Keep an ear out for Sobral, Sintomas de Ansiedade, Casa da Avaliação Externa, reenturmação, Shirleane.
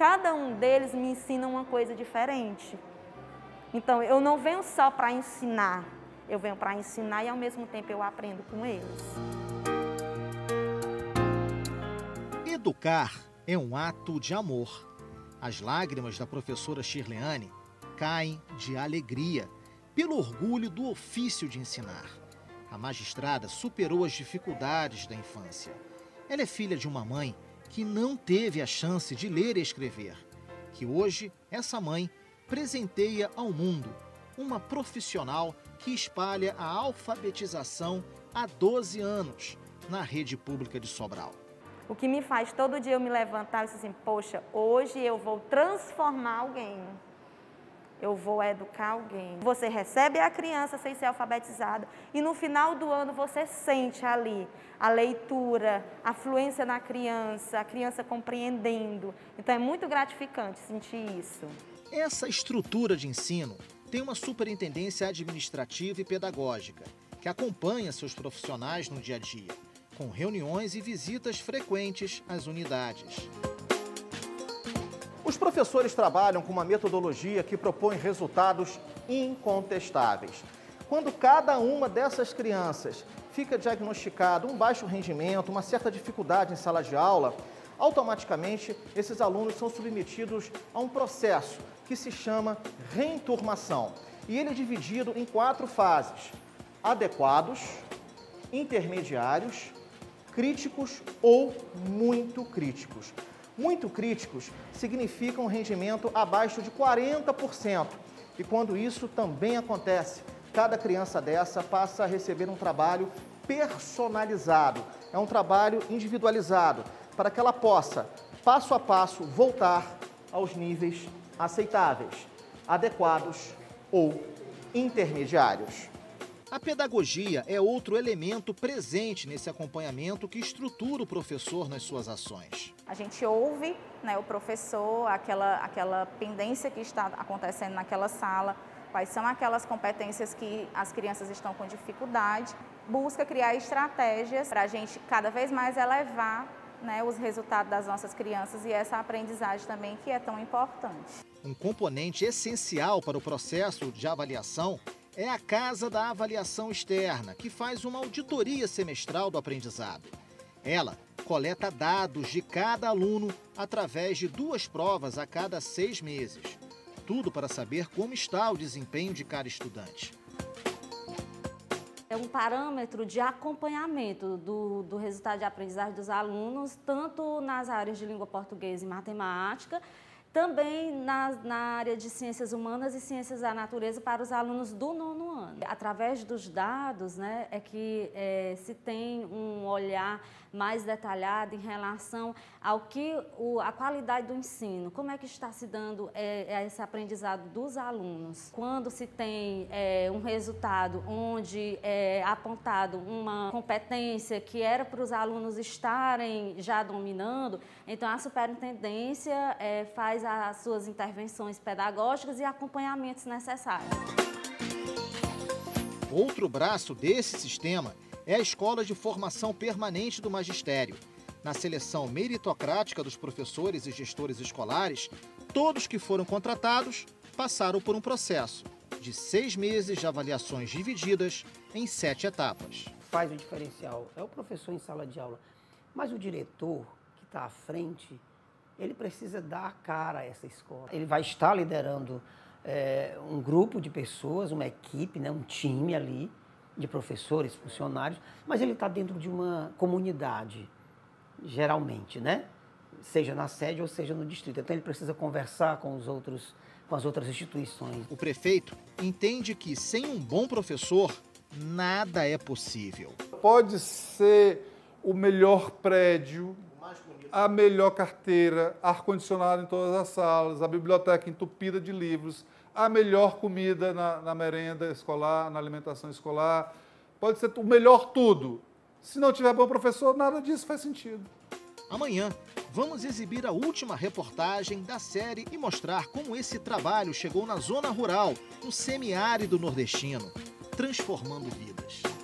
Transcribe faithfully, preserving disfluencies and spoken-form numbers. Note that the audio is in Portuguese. cada um deles me ensina uma coisa diferente. Então, eu não venho só para ensinar, eu venho para ensinar e, ao mesmo tempo, eu aprendo com eles. Educar é um ato de amor. As lágrimas da professora Shirleane caem de alegria pelo orgulho do ofício de ensinar. A magistrada superou as dificuldades da infância. Ela é filha de uma mãe que não teve a chance de ler e escrever, que hoje essa mãe presenteia ao mundo uma profissional que espalha a alfabetização há doze anos na rede pública de Sobral. O que me faz todo dia eu me levantar e dizer assim, poxa, hoje eu vou transformar alguém, eu vou educar alguém. Você recebe a criança sem ser alfabetizada e no final do ano você sente ali a leitura, a fluência na criança, a criança compreendendo. Então é muito gratificante sentir isso. Essa estrutura de ensino tem uma superintendência administrativa e pedagógica, que acompanha seus profissionais no dia a dia, com reuniões e visitas frequentes às unidades. Os professores trabalham com uma metodologia que propõe resultados incontestáveis. Quando cada uma dessas crianças fica diagnosticado um baixo rendimento, uma certa dificuldade em sala de aula, automaticamente esses alunos são submetidos a um processo que se chama reenturmação. E ele é dividido em quatro fases: adequados, intermediários, críticos ou muito críticos. Muito críticos significa um rendimento abaixo de quarenta por cento. E quando isso também acontece, cada criança dessa passa a receber um trabalho personalizado. É um trabalho individualizado, para que ela possa, passo a passo, voltar aos níveis aceitáveis, adequados ou intermediários. A pedagogia é outro elemento presente nesse acompanhamento que estrutura o professor nas suas ações. A gente ouve, né, o professor, aquela, aquela pendência que está acontecendo naquela sala, quais são aquelas competências que as crianças estão com dificuldade, busca criar estratégias para a gente cada vez mais elevar, né, os resultados das nossas crianças e essa aprendizagem também que é tão importante. Um componente essencial para o processo de avaliação é a Casa da Avaliação Externa, que faz uma auditoria semestral do aprendizado. Ela coleta dados de cada aluno através de duas provas a cada seis meses. Tudo para saber como está o desempenho de cada estudante. É um parâmetro de acompanhamento do, do resultado de aprendizagem dos alunos, tanto nas áreas de língua portuguesa e matemática, também na, na área de ciências humanas e ciências da natureza para os alunos do nono ano. Através dos dados, né, é que é, se tem um olhar mais detalhado em relação ao que o, a qualidade do ensino, como é que está se dando é, esse aprendizado dos alunos. Quando se tem é, um resultado onde é apontado uma competência que era para os alunos estarem já dominando, então a superintendência é, faz as suas intervenções pedagógicas e acompanhamentos necessários. Outro braço desse sistema é a Escola de Formação Permanente do Magistério. Na seleção meritocrática dos professores e gestores escolares, todos que foram contratados passaram por um processo de seis meses de avaliações divididas em sete etapas. Faz o diferencial é o professor em sala de aula, mas o diretor que está à frente, ele precisa dar a cara a essa escola. Ele vai estar liderando é, um grupo de pessoas, uma equipe, né, um time ali de professores, funcionários, mas ele está dentro de uma comunidade, geralmente, né? Seja na sede ou seja no distrito. Então ele precisa conversar com os outros, com as outras instituições. O prefeito entende que sem um bom professor, nada é possível. Pode ser o melhor prédio, a melhor carteira, ar-condicionado em todas as salas, a biblioteca entupida de livros, a melhor comida na, na merenda escolar, na alimentação escolar, pode ser o melhor tudo. Se não tiver bom professor, nada disso faz sentido. Amanhã, vamos exibir a última reportagem da série e mostrar como esse trabalho chegou na zona rural, no semiárido nordestino, transformando vidas.